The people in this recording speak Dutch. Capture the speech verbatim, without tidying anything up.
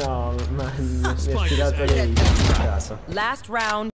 No, ma mi è tirato lei in casa. Last round.